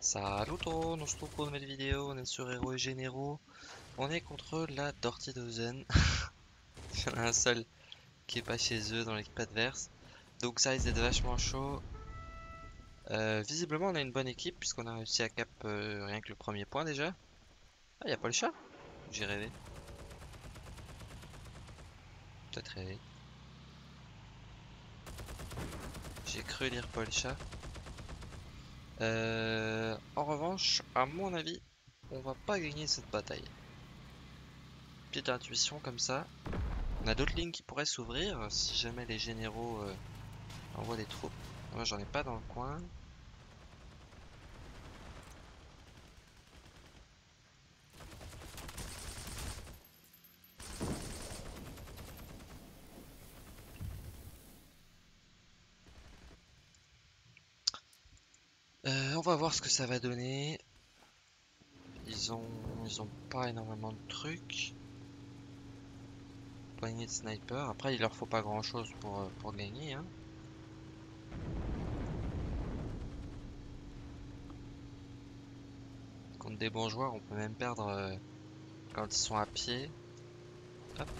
Salut tout le monde, on se retrouve pour une nouvelle vidéo, on est sur Héros et Généraux. On est contre la Dirty Dozen. Il y en a un seul qui est pas chez eux dans l'équipe adverse. Donc ça risque d'être vachement chaud. Visiblement on a une bonne équipe puisqu'on a réussi à cap rien que le premier point déjà. Ah, y a pas le chat? J'ai rêvé. Peut-être rêvé. J'ai cru lire pas le chat. En revanche, à mon avis, on va pas gagner cette bataille. Petite intuition comme ça. On a d'autres lignes qui pourraient s'ouvrir si jamais les généraux envoient des troupes. Moi j'en ai pas dans le coin. On va voir ce que ça va donner. Ils ont pas énormément de trucs. Poignée de sniper. Après il leur faut pas grand chose pour gagner hein. Contre des bons joueurs on peut même perdre quand ils sont à pied. Hop.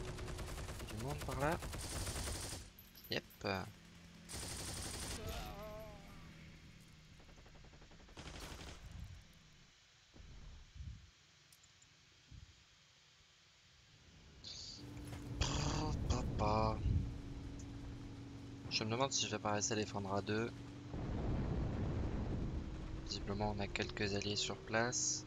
Du monde par là. Yep. Je me demande si je vais pas rester à défendre à deux. Visiblement on a quelques alliés sur place.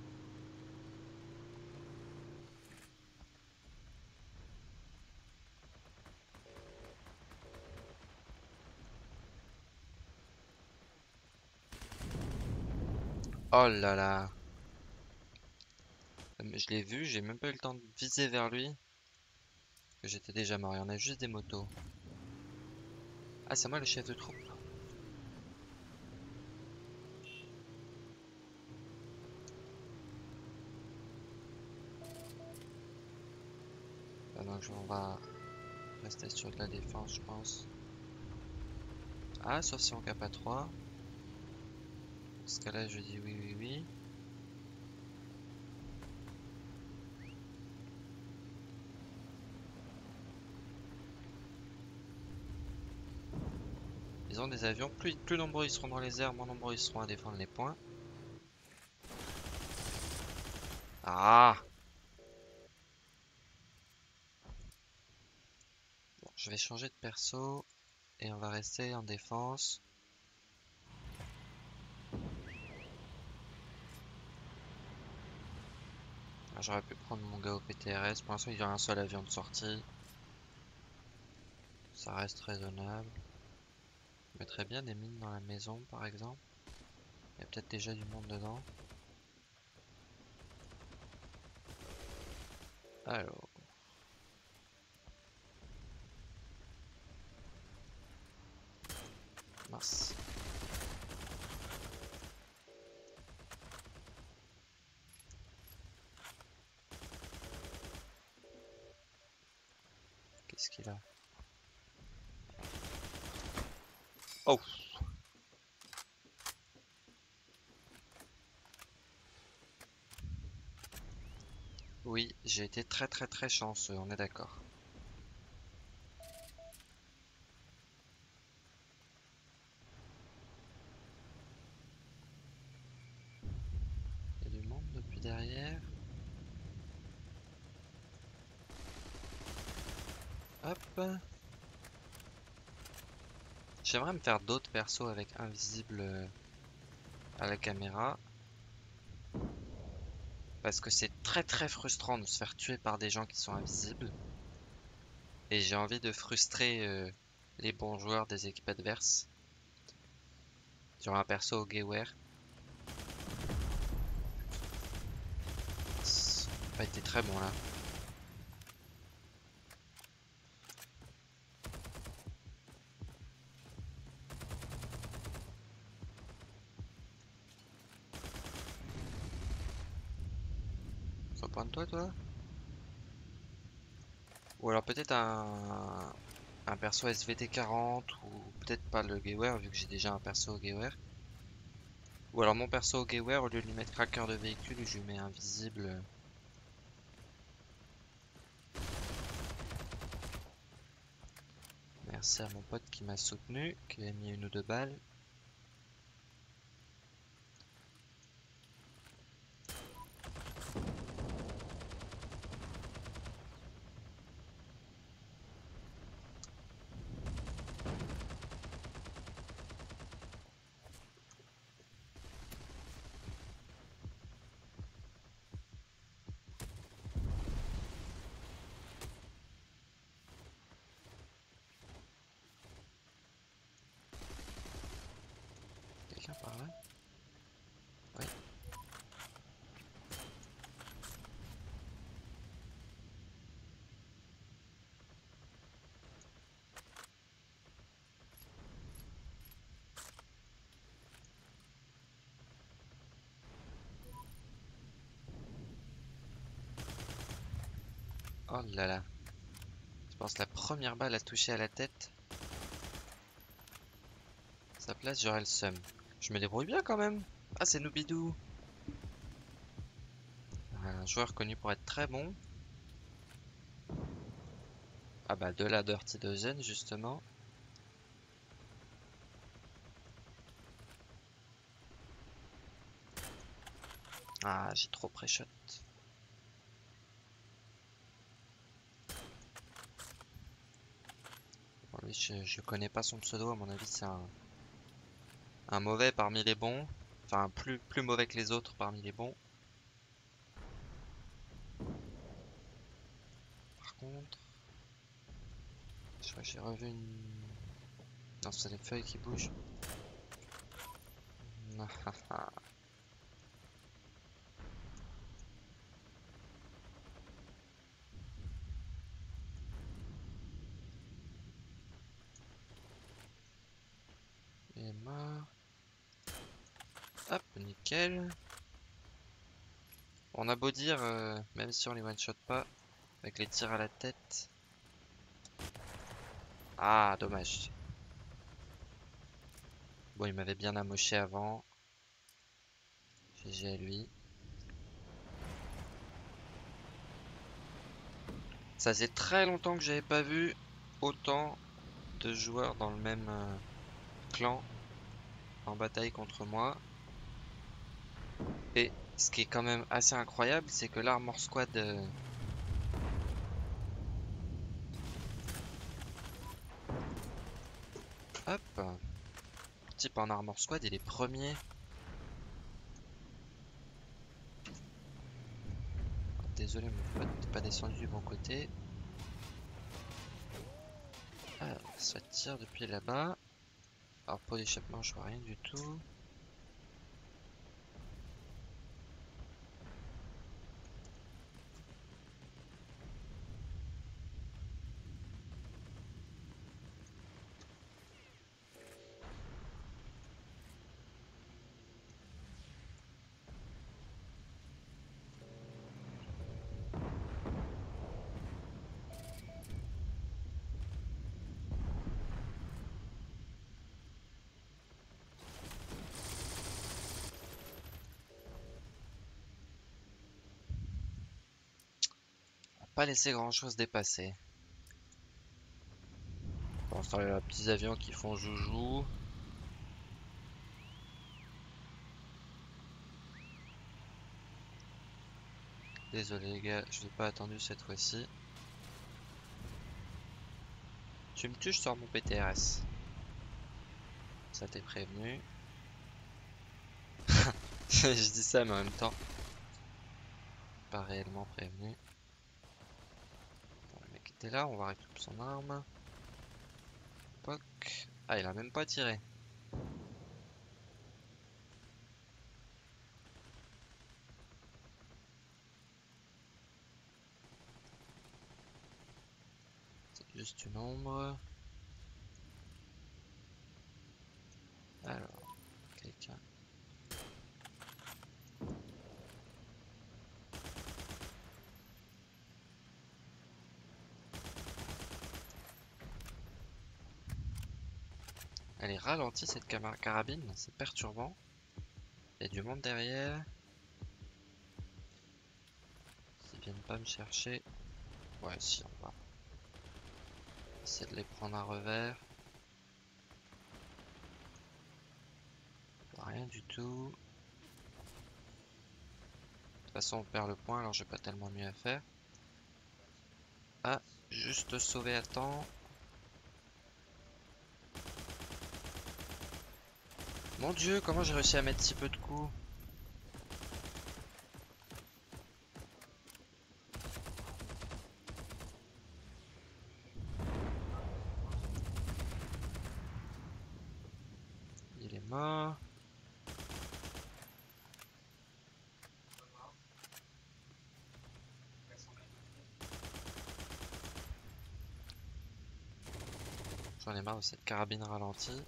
Oh là là. Je l'ai vu, j'ai même pas eu le temps de viser vers lui. Que j'étais déjà mort, il y en a juste des motos. Ah, c'est moi le chef de troupe. Ah non, on va rester sur de la défense, je pense. Ah, sauf si on cap à 3. Dans ce cas-là, je dis oui, oui, oui. Ils ont des avions, plus nombreux ils seront dans les airs, moins nombreux ils seront à défendre les points. Ah! Bon, je vais changer de perso et on va rester en défense. Ah, j'aurais pu prendre mon gars au PTRS, pour l'instant il y a un seul avion de sortie. Ça reste raisonnable. Je mettrais bien des mines dans la maison par exemple. Il y a peut-être déjà du monde dedans. Alors. Mince. Qu'est-ce qu'il a? Oh. Oui, j'ai été très chanceux, on est d'accord. Il y a du monde depuis derrière. Hop. J'aimerais me faire d'autres persos avec invisible à la caméra. Parce que c'est très frustrant de se faire tuer par des gens qui sont invisibles. Et j'ai envie de frustrer les bons joueurs des équipes adverses. Sur un perso au Gewehr. Ça n'a pas été très bon là. Toi ou alors peut-être un perso SVT 40 ou peut-être pas le Gewehr vu que j'ai déjà un perso Gewehr Ou alors mon perso Gewehr, au lieu de lui mettre cracker de véhicule, je lui mets invisible. Merci à mon pote qui m'a soutenu, qui a mis une ou deux balles. Par là, oui. Oh là là, je pense que la première balle a touché à la tête. À sa place, j'aurais le seum. Je me débrouille bien quand même. Ah, c'est Noubidou. Un joueur connu pour être très bon. Ah bah de la Dirty Dozen justement. Ah, j'ai trop pré-shot. Bon, lui, je connais pas son pseudo, à mon avis c'est un mauvais parmi les bons, enfin plus mauvais que les autres parmi les bons. Par contre, je crois que j'ai revu une... Non, c'est les feuilles qui bougent. Et marre. Hop, nickel. On a beau dire, même si on les one-shot pas, avec les tirs à la tête. Ah, dommage. Bon, il m'avait bien amoché avant. GG à lui. Ça faisait très longtemps que j'avais pas vu autant de joueurs dans le même clan en bataille contre moi. Et ce qui est quand même assez incroyable, c'est que l'Armor Squad hop, type en Armor Squad, il est premier. Désolé, mon pote n'est pas descendu du bon côté. Alors, ça tire depuis là-bas. Alors, pot d'échappement, je vois rien du tout. Pas laisser grand chose dépasser. Bon, ça, il y a petits avions qui font joujou. Désolé les gars, je n'ai pas attendu cette fois-ci. Tu me tues, je sors mon PTRS. Ça t'est prévenu. Je dis ça mais en même temps pas réellement prévenu. Et là, on va récupérer son arme. Poc. Ah, il a même pas tiré. C'est juste une ombre. Alors, quelqu'un. Elle est ralentie cette carabine, c'est perturbant. Il y a du monde derrière. S'ils viennent pas me chercher. Ouais, si, on va. Essayer de les prendre à revers. Rien du tout. De toute façon, on perd le point, alors j'ai pas tellement mieux à faire. Ah, juste sauver à temps. Mon dieu, comment j'ai réussi à mettre si peu de coups? Il est mort. J'en ai marre de cette carabine ralentie.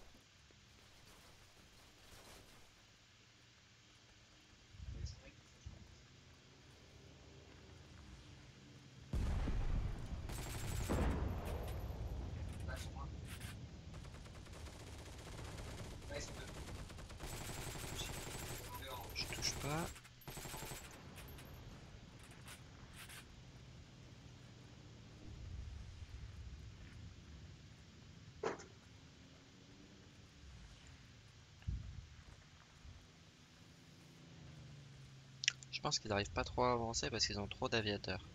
Je pense qu'ils n'arrivent pas trop à avancer parce qu'ils ont trop d'aviateurs.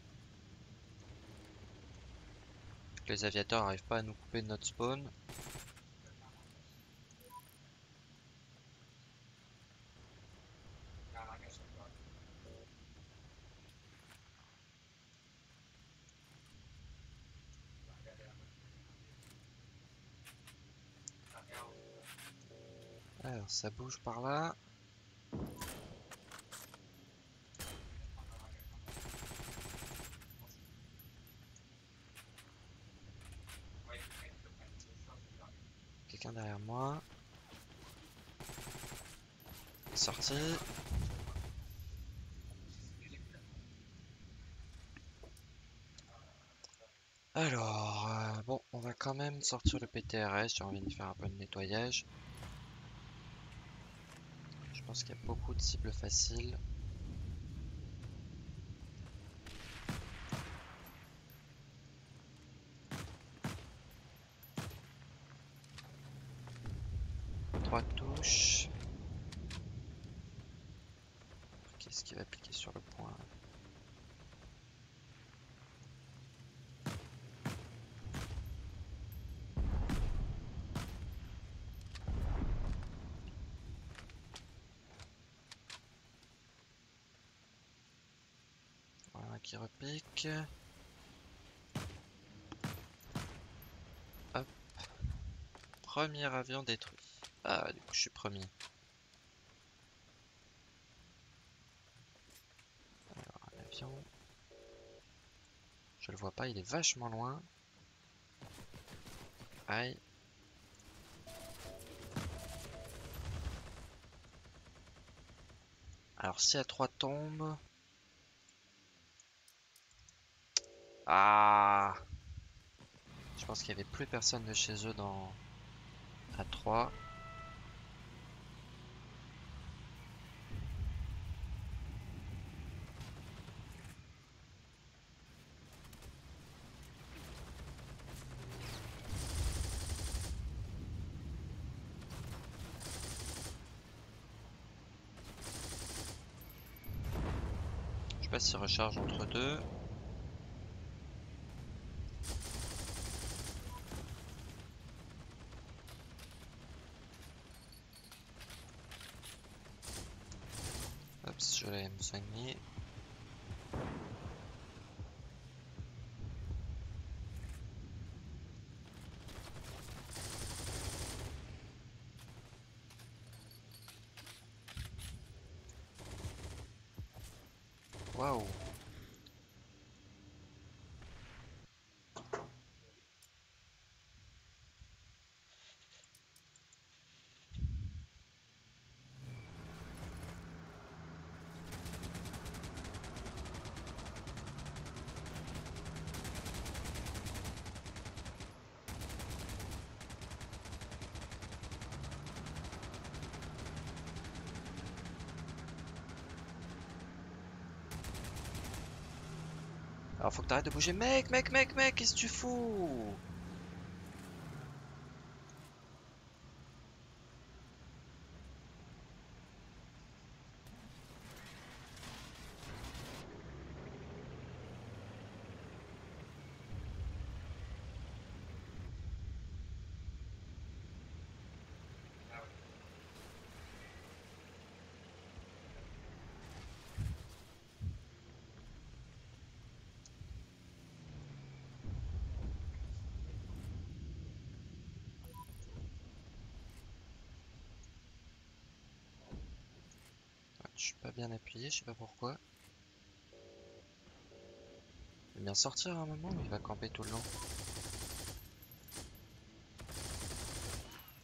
Les aviateurs n'arrivent pas à nous couper de notre spawn. Alors ça bouge par là. Quelqu'un derrière moi. Sorti. Alors, bon, on va quand même sortir le PTRS. J'ai envie de faire un peu de nettoyage. Je pense qu'il y a beaucoup de cibles faciles. Trois touches. Qu'est-ce qui va piquer sur le point? Voilà qui repique. Hop. Premier avion détruit. Ah, du coup, je suis premier. Alors, un avion. Je le vois pas, il est vachement loin. Aïe. Alors, si à 3 tombes. Ah! Je pense qu'il n'y avait plus personne de chez eux dans A3. Je sais pas s'il recharge entre deux. Hop, je l'ai me soigné. Waouh. Ah, faut que t'arrêtes de bouger. Mec, qu'est-ce que tu fous? Je suis pas bien appuyé, je sais pas pourquoi. Il va bien sortir à un moment, mais il va camper tout le long.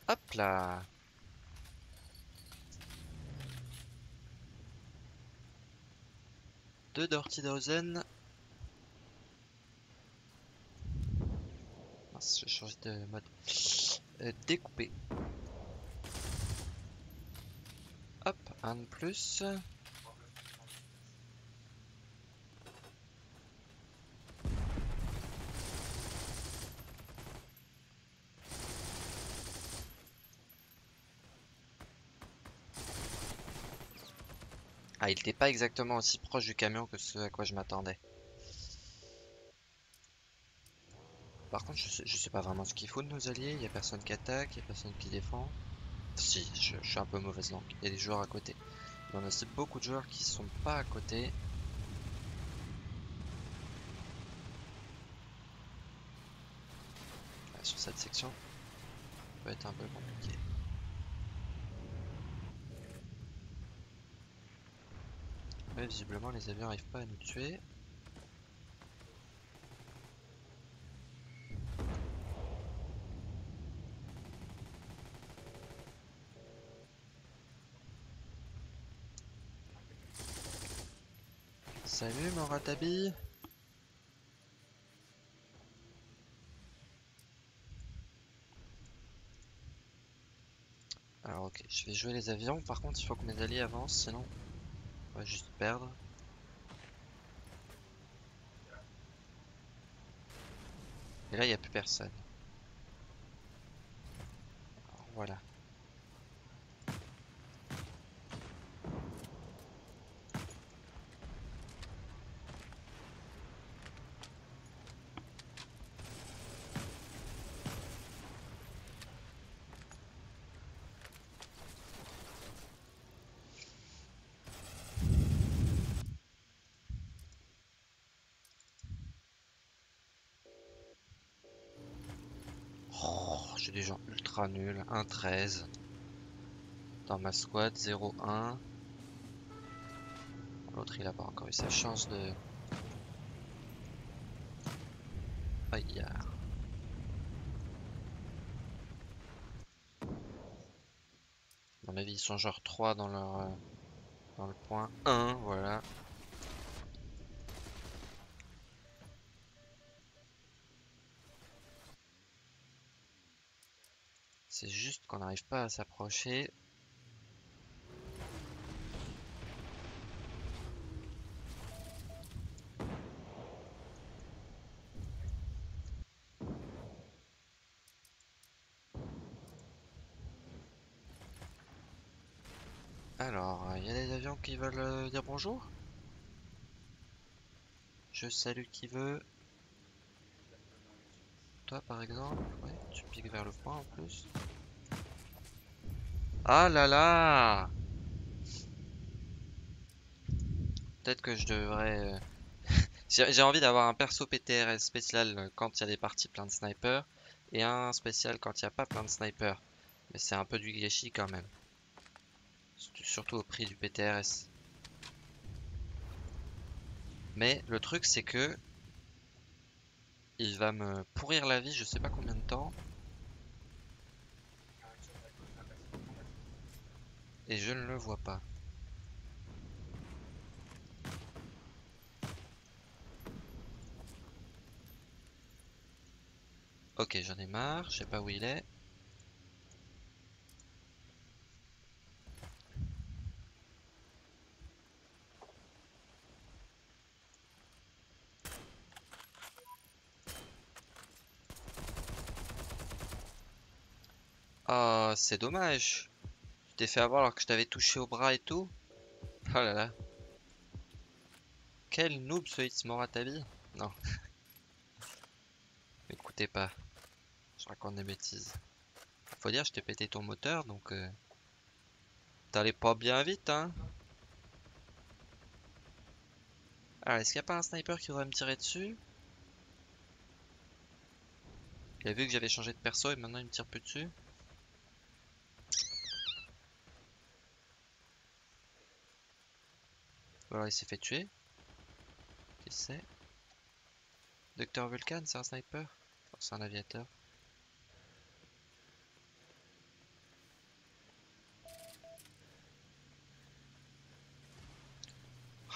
Hop là! Deux Dirty Dozen. Mince, j'ai changé de mode. Découpé. Hop, un de plus. Ah, il n'était pas exactement aussi proche du camion que ce à quoi je m'attendais. Par contre, je sais pas vraiment ce qu'il faut de nos alliés. Il n'y a personne qui attaque, il n'y a personne qui défend. Si, je suis un peu mauvaise langue. Il y a des joueurs à côté. Il y en a aussi beaucoup de joueurs qui sont pas à côté. Ah, sur cette section, ça peut être un peu compliqué. Mais visiblement, les avions n'arrivent pas à nous tuer. Salut mon ratabi. Alors ok, je vais jouer les avions. Par contre, il faut que mes alliés avancent, sinon on va juste perdre. Et là, il n'y a plus personne. Alors, voilà. J'ai des gens ultra nuls, 1-13. Dans ma squad, 0-1. L'autre il a pas encore eu sa chance de... Aïe, yeah. À mon avis ils sont genre 3 dans leur... dans le point 1, voilà. C'est juste qu'on n'arrive pas à s'approcher. Alors, il y a des avions qui veulent dire bonjour. Je salue qui veut. Toi par exemple, ouais, tu piques vers le point en plus. Ah là là! Peut-être que je devrais... J'ai envie d'avoir un perso PTRS spécial quand il y a des parties plein de snipers et un spécial quand il n'y a pas plein de snipers. Mais c'est un peu du gâchis quand même. Surtout au prix du PTRS. Mais le truc c'est que... il va me pourrir la vie, je sais pas combien de temps. Et je ne le vois pas. Ok, j'en ai marre, je sais pas où il est. Ah, oh, c'est dommage. Tu t'es fait avoir alors que je t'avais touché au bras et tout. Oh là là. Quel noob ce It's Moratabi. Non. M'écoutez pas. Je raconte des bêtises. Faut dire, je t'ai pété ton moteur, donc... T'allais pas bien vite, hein. Alors, est-ce qu'il n'y a pas un sniper qui devrait me tirer dessus? Il a vu que j'avais changé de perso et maintenant il me tire plus dessus. Voilà, il s'est fait tuer. Qui c'est? Docteur Vulcain, c'est un sniper? Oh, c'est un aviateur.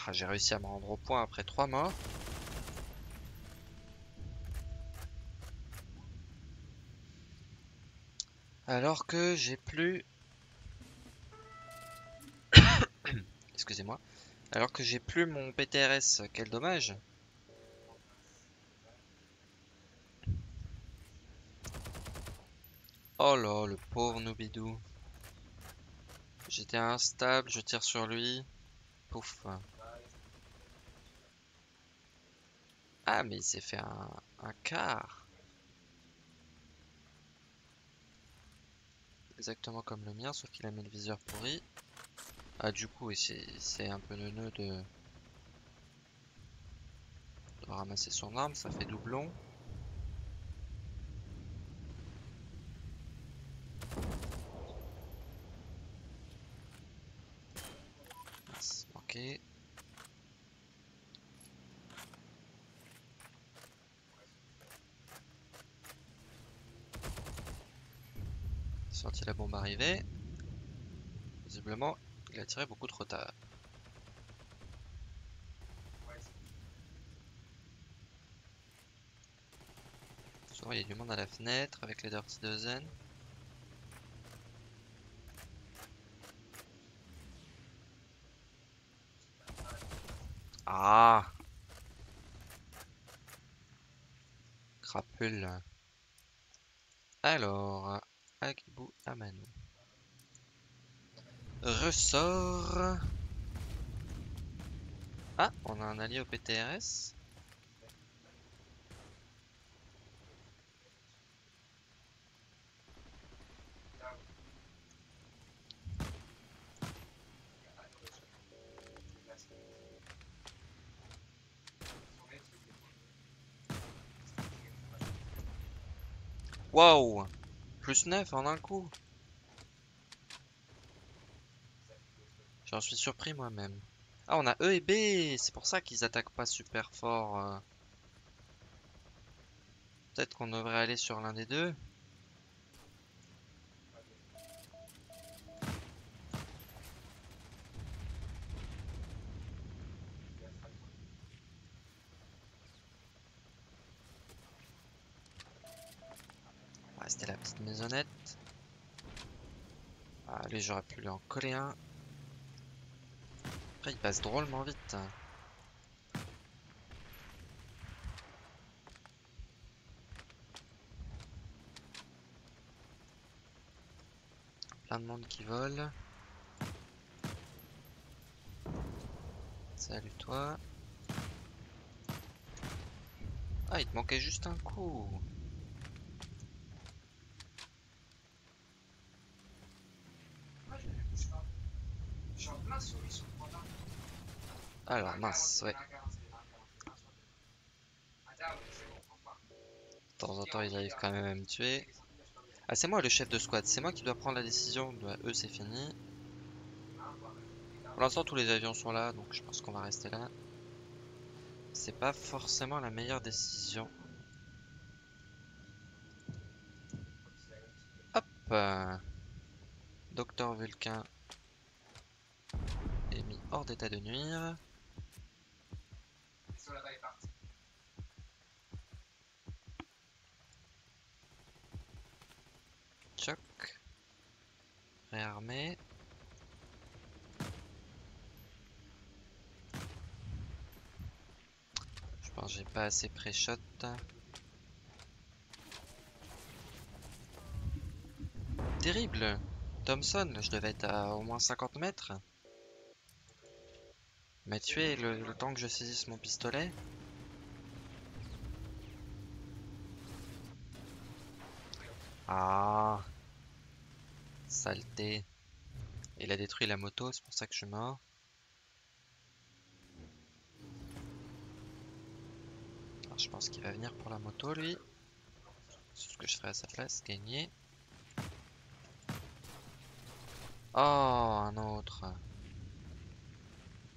Ah, j'ai réussi à me rendre au point après 3 morts. Alors que j'ai plus... Excusez-moi. Alors que j'ai plus mon PTRS, quel dommage. Oh là, le pauvre Noubidou. J'étais instable, je tire sur lui. Pouf. Ah mais il s'est fait un quart. Exactement comme le mien, sauf qu'il a mis le viseur pourri. Ah du coup, c'est un peu neuneux de ramasser son arme, ça fait doublon. C'est manqué. Sorti la bombe arrivée. Visiblement, il a tiré beaucoup trop tard. Souvent, il y a du monde à la fenêtre avec les Dirty Dozen. Ah! Crapule. Alors... Agibou Amano. Ressort. Ah, on a un allié au PTRS. Wow. Plus 9 en un coup. J'en suis surpris moi-même. Ah, on a E et B. C'est pour ça qu'ils attaquent pas super fort. Peut-être qu'on devrait aller sur l'un des deux. C'était la petite maisonnette. Allez, j'aurais pu lui en coller un. Après, il passe drôlement vite. Plein de monde qui vole. Salut toi. Ah, il te manquait juste un coup. Alors, mince, ouais. De temps en temps, ils arrivent quand même à me tuer. Ah, c'est moi le chef de squad. C'est moi qui dois prendre la décision. Eux, c'est fini. Pour l'instant, tous les avions sont là. Donc, je pense qu'on va rester là. C'est pas forcément la meilleure décision. Hop. Docteur Vulcain est mis hors d'état de nuire. Choc. Réarmé. Je pense que j'ai pas assez pré-shot. terrible Thompson, je devais être à au moins 50 mètres. M'a tué le temps que je saisisse mon pistolet. Ah, saleté. Il a détruit la moto, c'est pour ça que je suis mort. Alors, je pense qu'il va venir pour la moto, lui. C'est ce que je ferai à sa place, gagner. Oh, un autre.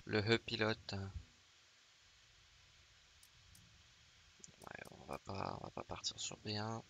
Le pilote. Ouais, on va pas partir sur B1.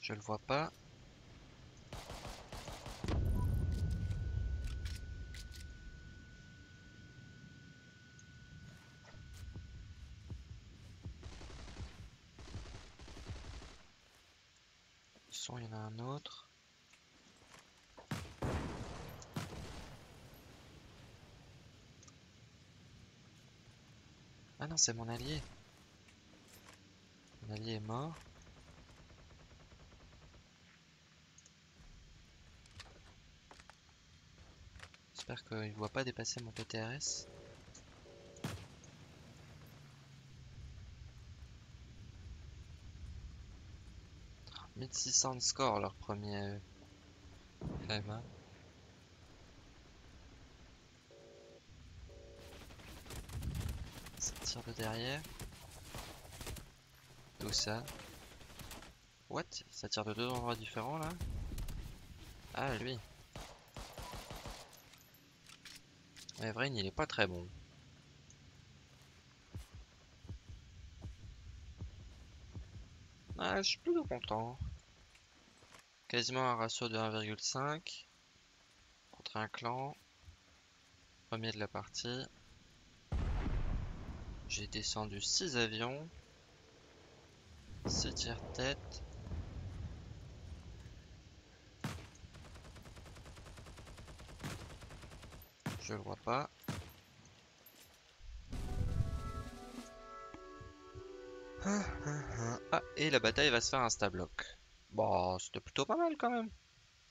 Je le vois pas. Il y en a un autre. Ah non, c'est mon allié. Mon allié est mort. J'espère qu'il ne voit pas dépasser mon PTRS. Oh, 1600 de score leur premier FMA. Ça tire de derrière. D'où ça? What? Ça tire de deux endroits différents là? Ah lui. Mais Vrain, il est pas très bon. Ah, je suis plutôt content. Quasiment un ratio de 1,5 contre un clan. Premier de la partie. J'ai descendu 6 avions, 6 tire-tête. Je le vois pas. Ah, et la bataille va se faire insta-bloc. Bon, c'était plutôt pas mal quand même.